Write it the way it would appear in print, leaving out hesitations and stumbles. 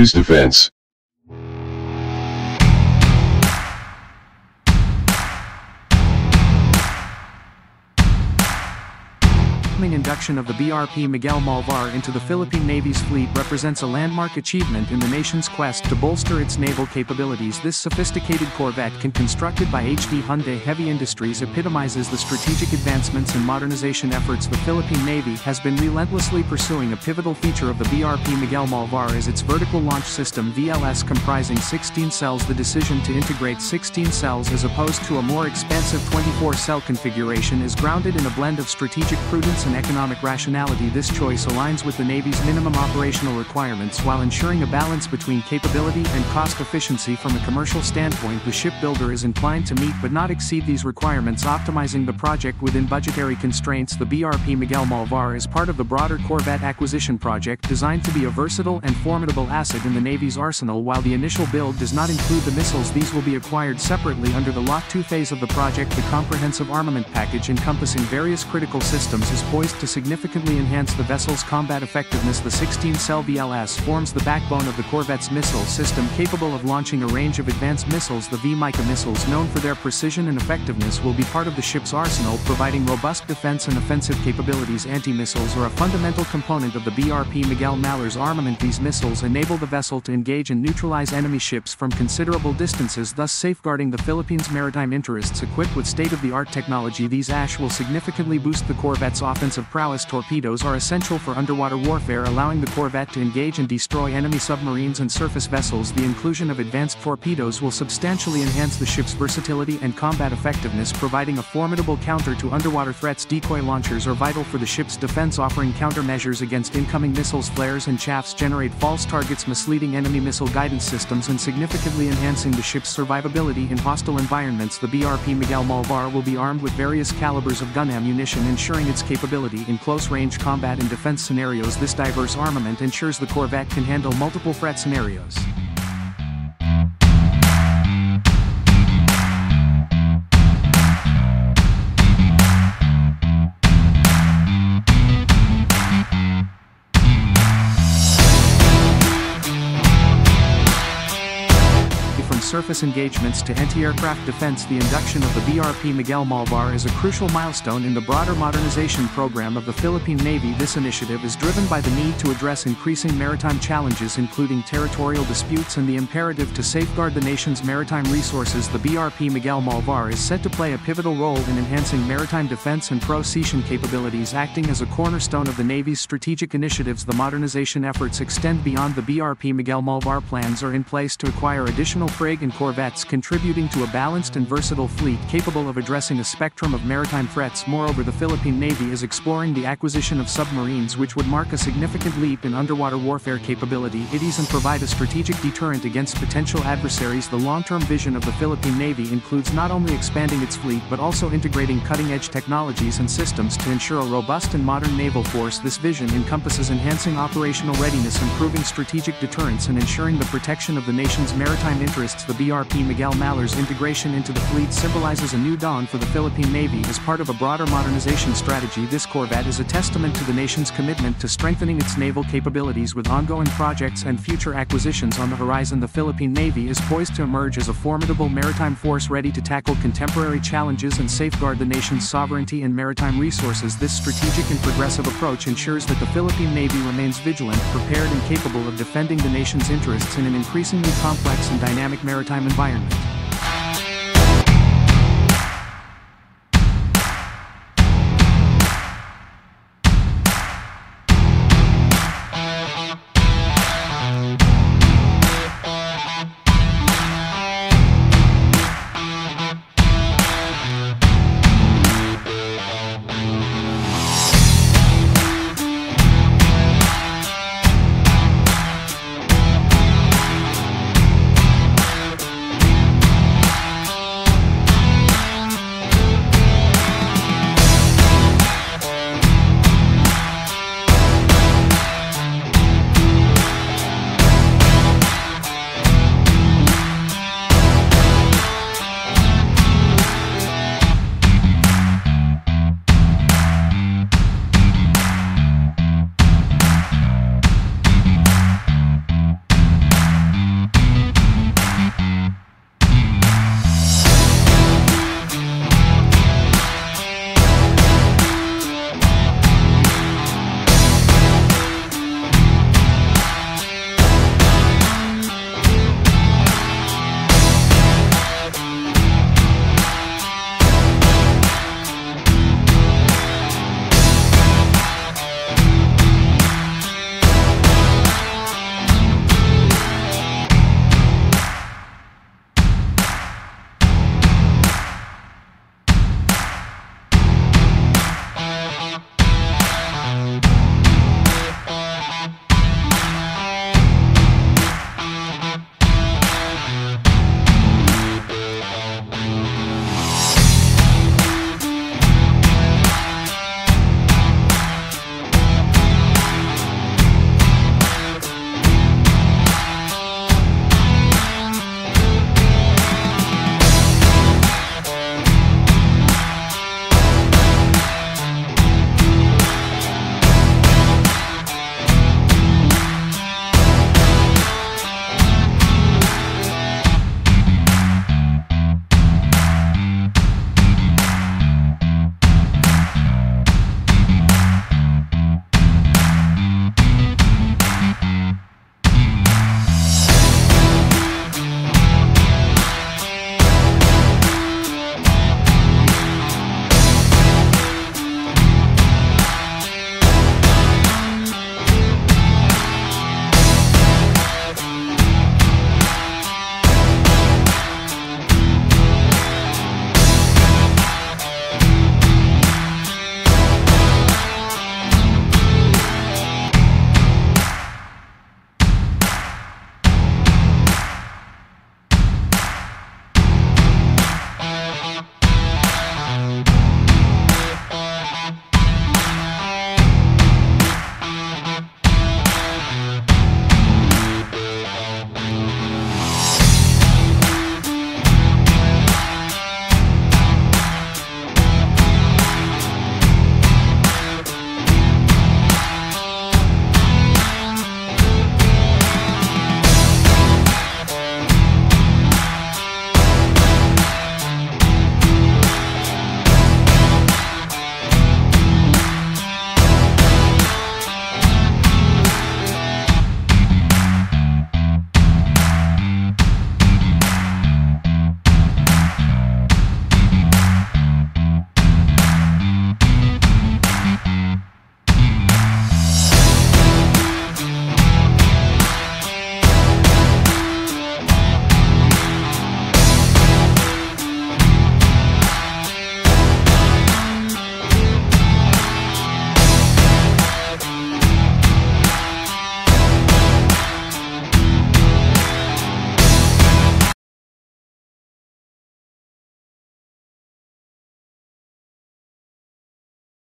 News Defense. The upcoming induction of the BRP Miguel Malvar into the Philippine Navy's fleet represents a landmark achievement in the nation's quest to bolster its naval capabilities. This sophisticated corvette, constructed by HD Hyundai Heavy Industries, epitomizes the strategic advancements and modernization efforts the Philippine Navy has been relentlessly pursuing. A pivotal feature of the BRP Miguel Malvar is its vertical launch system VLS, comprising 16 cells. The decision to integrate 16 cells as opposed to a more expansive 24-cell configuration is grounded in a blend of strategic prudence and economic rationality. This choice aligns with the Navy's minimum operational requirements while ensuring a balance between capability and cost efficiency. From a commercial standpoint, the shipbuilder is inclined to meet but not exceed these requirements, optimizing the project within budgetary constraints. The BRP Miguel Malvar is part of the broader corvette acquisition project, designed to be a versatile and formidable asset in the Navy's arsenal. While the initial build does not include the missiles, these will be acquired separately under the Lot 2 phase of the project. The comprehensive armament package, encompassing various critical systems, is poised to significantly enhance the vessel's combat effectiveness. The 16-cell VLS forms the backbone of the corvette's missile system, capable of launching a range of advanced missiles. The V-Mica missiles, known for their precision and effectiveness, will be part of the ship's arsenal, providing robust defense and offensive capabilities. Anti-missiles are a fundamental component of the BRP Miguel Malvar's armament. These missiles enable the vessel to engage and neutralize enemy ships from considerable distances, thus safeguarding the Philippines' maritime interests. Equipped with state-of-the-art technology, these ASH will significantly boost the corvette's offensive prowess. Torpedoes are essential for underwater warfare, allowing the corvette to engage and destroy enemy submarines and surface vessels. The inclusion of advanced torpedoes will substantially enhance the ship's versatility and combat effectiveness, providing a formidable counter to underwater threats. Decoy launchers are vital for the ship's defense, offering countermeasures against incoming missiles. Flares and chaffs generate false targets, misleading enemy missile guidance systems and significantly enhancing the ship's survivability in hostile environments. The BRP Miguel Malvar will be armed with various calibers of gun ammunition, ensuring its capability in close-range combat and defense scenarios. This diverse armament ensures the corvette can handle multiple threat scenarios. Surface engagements to anti-aircraft defense. The induction of the BRP Miguel Malvar is a crucial milestone in the broader modernization program of the Philippine Navy. This initiative is driven by the need to address increasing maritime challenges, including territorial disputes and the imperative to safeguard the nation's maritime resources. The BRP Miguel Malvar is set to play a pivotal role in enhancing maritime defense and pro-season capabilities, acting as a cornerstone of the Navy's strategic initiatives. The modernization efforts extend beyond the BRP Miguel Malvar. Plans are in place to acquire additional frigates and corvettes, contributing to a balanced and versatile fleet capable of addressing a spectrum of maritime threats. Moreover, the Philippine Navy is exploring the acquisition of submarines, which would mark a significant leap in underwater warfare capability and provide a strategic deterrent against potential adversaries. The long-term vision of the Philippine Navy includes not only expanding its fleet but also integrating cutting-edge technologies and systems to ensure a robust and modern naval force. This vision encompasses enhancing operational readiness, improving strategic deterrence, and ensuring the protection of the nation's maritime interests. The BRP Miguel Malvar's integration into the fleet symbolizes a new dawn for the Philippine Navy as part of a broader modernization strategy. This corvette is a testament to the nation's commitment to strengthening its naval capabilities. With ongoing projects and future acquisitions on the horizon, the Philippine Navy is poised to emerge as a formidable maritime force, ready to tackle contemporary challenges and safeguard the nation's sovereignty and maritime resources. This strategic and progressive approach ensures that the Philippine Navy remains vigilant, prepared, and capable of defending the nation's interests in an increasingly complex and dynamic maritime environment.